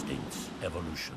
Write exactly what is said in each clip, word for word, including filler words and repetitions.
instincts, evolution.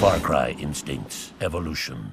Far Cry instincts, evolution.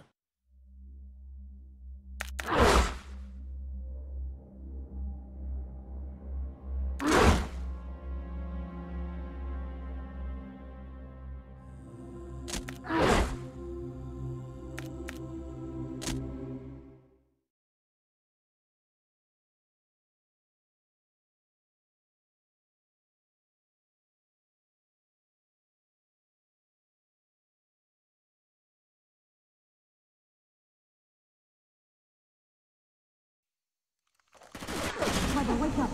Wake up.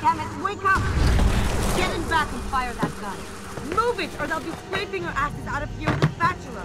Damn it, wake up! Get in back and fire that gun. Move it, or they'll be scraping your asses out of here with a spatula.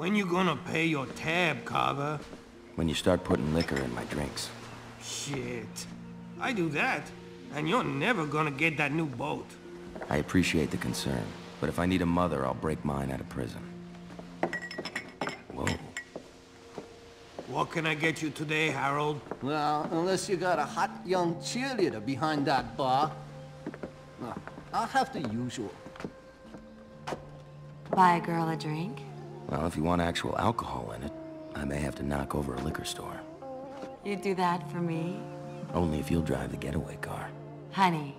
When you gonna pay your tab, Carver? When you start putting liquor in my drinks. Shit. I do that, and you're never gonna get that new boat. I appreciate the concern, but if I need a mother, I'll break mine out of prison. Whoa. What can I get you today, Harold? Well, unless you got a hot young cheerleader behind that bar. No, I'll have the usual. Buy a girl a drink? Well, if you want actual alcohol in it, I may have to knock over a liquor store. You'd do that for me? Only if you'll drive the getaway car. Honey,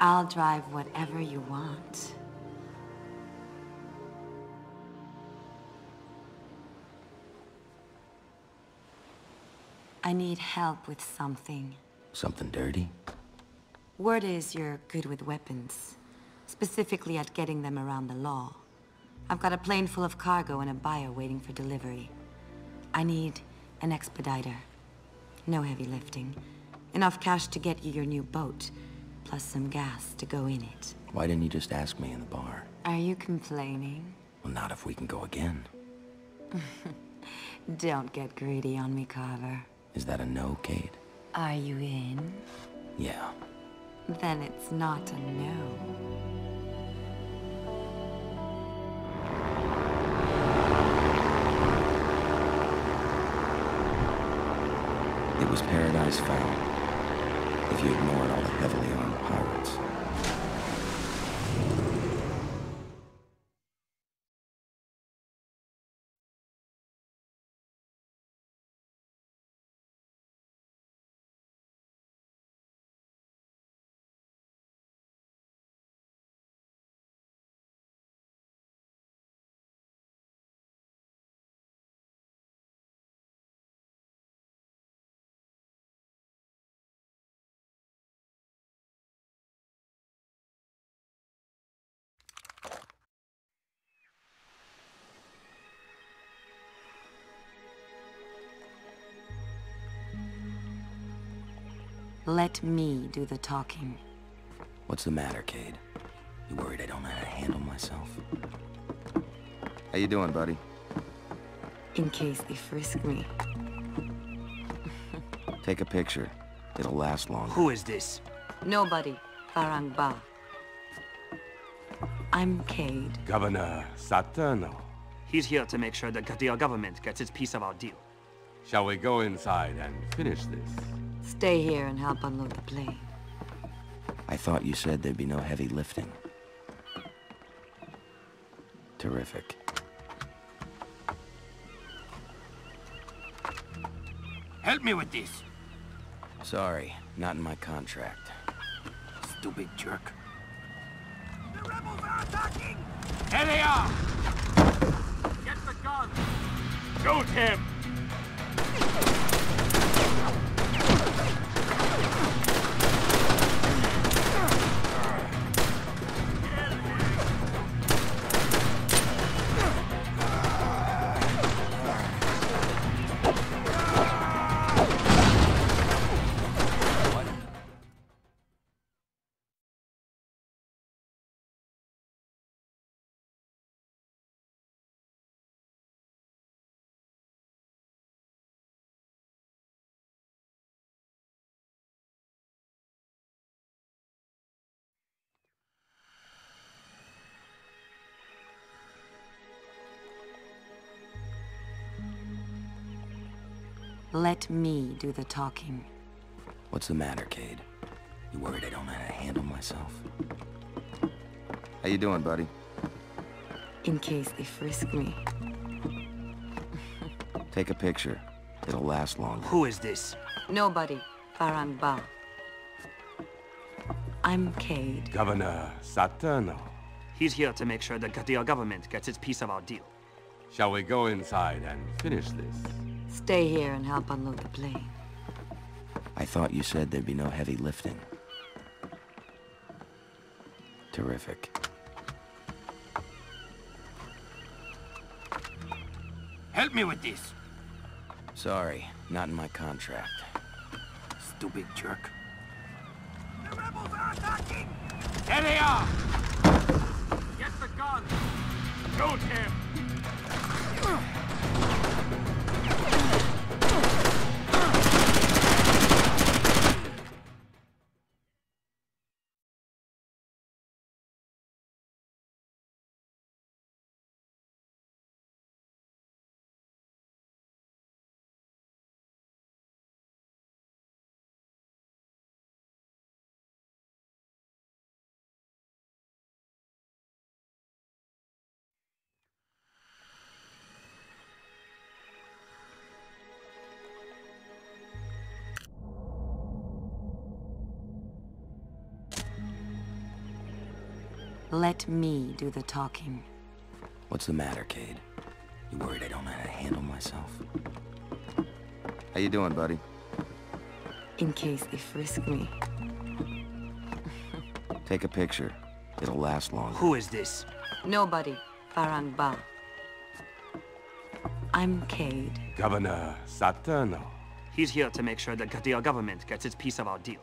I'll drive whatever you want. I need help with something. Something dirty? Word is you're good with weapons. Specifically at getting them around the law. I've got a plane full of cargo and a buyer waiting for delivery. I need an expediter. No heavy lifting. Enough cash to get you your new boat, plus some gas to go in it. Why didn't you just ask me in the bar? Are you complaining? Well, not if we can go again. Don't get greedy on me, Carver. Is that a no, Cade? Are you in? Yeah. Then it's not a no. It was paradise found, if you ignored all the heavily armed pirates. Let me do the talking. What's the matter, Cade? You worried I don't know how to handle myself? How you doing, buddy? In case they frisk me. Take a picture. It'll last longer. Who is this? Nobody. Farangba. I'm Cade. Governor Saturno. He's here to make sure the Gadir government gets its piece of our deal. Shall we go inside and finish this? Stay here and help unload the plane. I thought you said there'd be no heavy lifting. Terrific. Help me with this. Sorry, not in my contract. Stupid jerk. The rebels are attacking! Here they are! Get the gun! Shoot him! Let me do the talking. What's the matter, Cade? You worried I don't know how to handle myself? How you doing, buddy? In case they frisk me. Take a picture. It'll last longer. Who is this? Nobody. Farangba. I'm Cade. Governor Saturno. He's here to make sure the Gadir government gets its piece of our deal. Shall we go inside and finish this? Stay here and help unload the plane. I thought you said there'd be no heavy lifting. Terrific. Help me with this. Sorry, not in my contract. Stupid jerk. The rebels are attacking! Here they are! Get the gun! Shoot him! Let me do the talking. What's the matter, Cade? You worried I don't know how to handle myself? How you doing, buddy? In case they frisk me. Take a picture. It'll last longer. Who is this? Nobody. Farangba. I'm Cade. Governor Saturno. He's here to make sure the Gadir government gets its piece of our deal.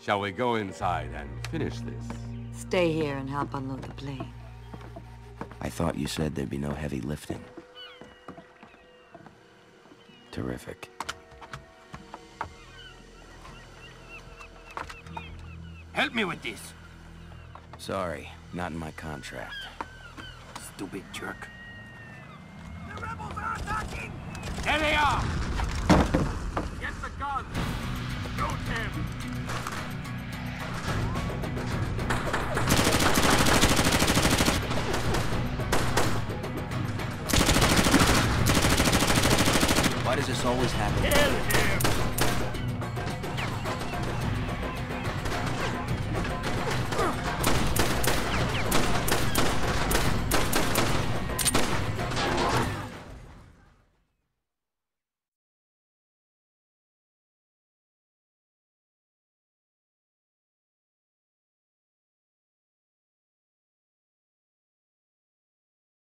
Shall we go inside and finish this? Stay here and help unload the plane. I thought you said there'd be no heavy lifting. Terrific. Help me with this. Sorry, not in my contract. Stupid jerk. The rebels are attacking! There they are! Get the gun! Shoot him! Why does this always happen?